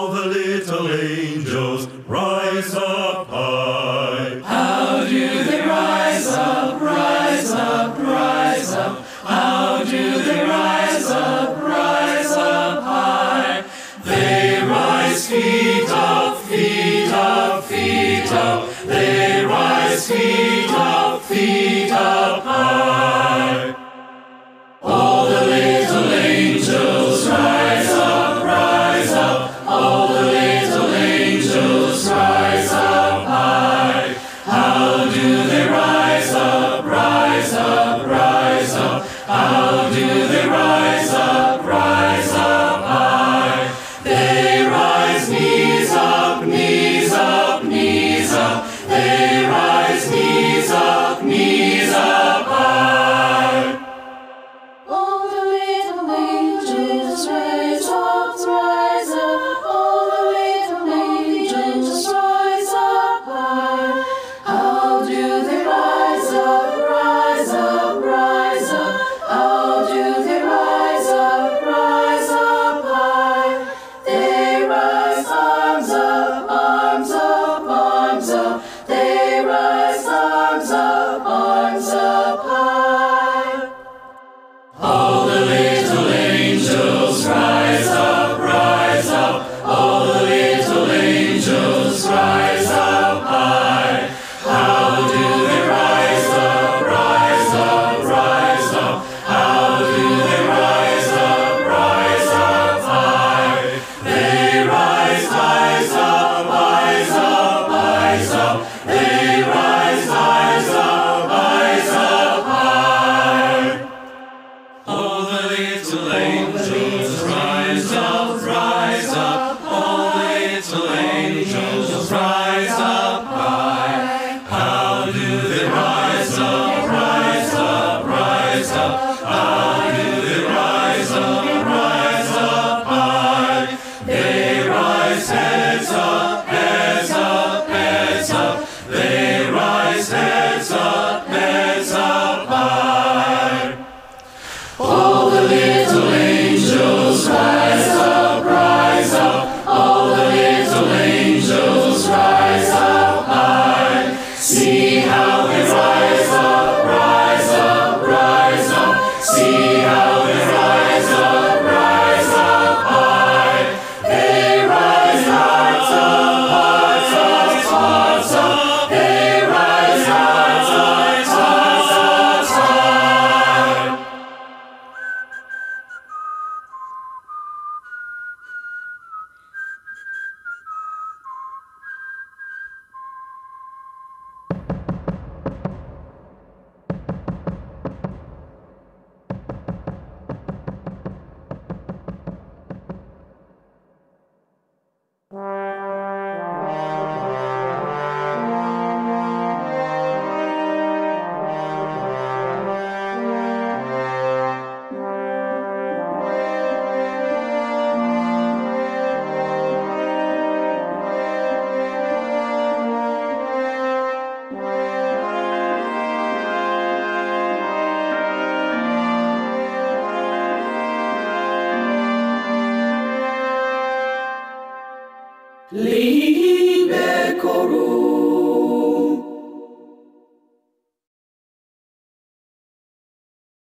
all the little angels rise up high. How do they rise up, rise up, rise up? How do they rise up high? They rise feet up, feet up, feet up. They rise feet up high. All the little angels rise up, rise up. All the little angels rise up high. How do they rise up, rise up, rise up? How do they rise up high? They rise knees up, knees up, knees up. They rise knees up, knees up high. All the little angels rise up, rise up. All the little angels rise up high. How do they rise up, rise up, rise up? How do they rise up high? They rise arms up, arms up, arms up. They rise arms up high. All the little angels rise up, rise up. All the little angels rise up high. How do they rise up, rise up, rise up? How do they rise up high? They rise up, rise up. They rise up high. All the little angels rise up, rise up. All the little angels rise up high. How do they rise up, rise up, rise up? How do they rise up high? They rise heads up, heads up, heads up. They rise heads up high. All the little angels rise up, rise up. All the little angels rise up high. See how they rise up, rise up, rise up. See how they rise up high. They rise hearts up, hearts up. They rise hearts up high. Leave.